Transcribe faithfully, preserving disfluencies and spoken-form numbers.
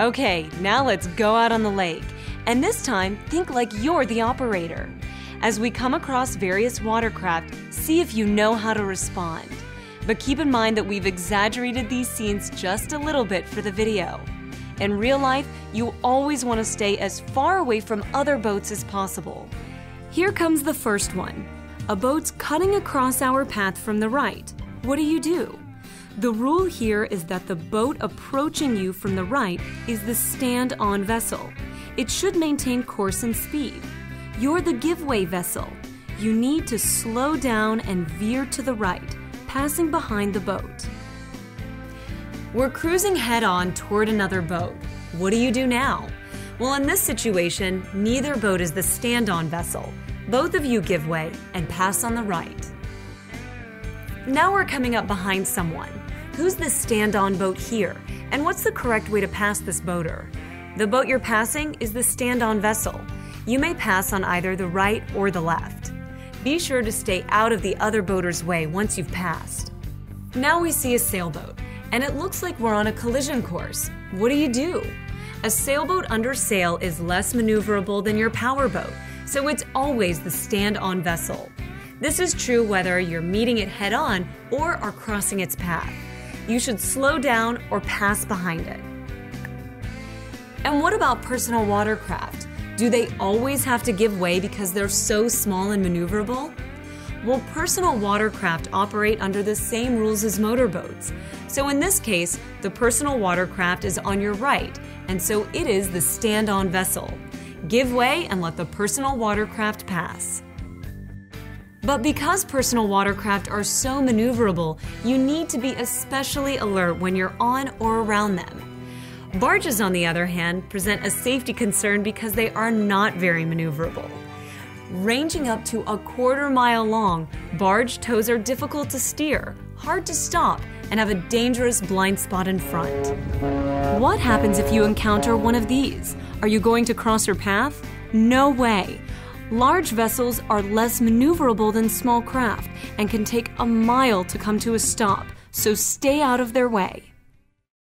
Okay, now let's go out on the lake. And this time, think like you're the operator. As we come across various watercraft, see if you know how to respond. But keep in mind that we've exaggerated these scenes just a little bit for the video. In real life, you always want to stay as far away from other boats as possible. Here comes the first one. A boat's cutting across our path from the right. What do you do? The rule here is that the boat approaching you from the right is the stand-on vessel. It should maintain course and speed. You're the giveaway vessel. You need to slow down and veer to the right, passing behind the boat. We're cruising head-on toward another boat. What do you do now? Well, in this situation, neither boat is the stand-on vessel. Both of you give way and pass on the right. Now we're coming up behind someone. Who's the stand-on boat here? And what's the correct way to pass this boater? The boat you're passing is the stand-on vessel. You may pass on either the right or the left. Be sure to stay out of the other boater's way once you've passed. Now we see a sailboat, and it looks like we're on a collision course. What do you do? A sailboat under sail is less maneuverable than your power boat, so it's always the stand-on vessel. This is true whether you're meeting it head-on or are crossing its path. You should slow down or pass behind it. And what about personal watercraft? Do they always have to give way because they're so small and maneuverable? Well, personal watercraft operate under the same rules as motorboats. So in this case, the personal watercraft is on your right, and so it is the stand-on vessel. Give way and let the personal watercraft pass. But because personal watercraft are so maneuverable, you need to be especially alert when you're on or around them. Barges, on the other hand, present a safety concern because they are not very maneuverable. Ranging up to a quarter mile long, barge tows are difficult to steer, hard to stop, and have a dangerous blind spot in front. What happens if you encounter one of these? Are you going to cross her path? No way! Large vessels are less maneuverable than small craft and can take a mile to come to a stop, so stay out of their way.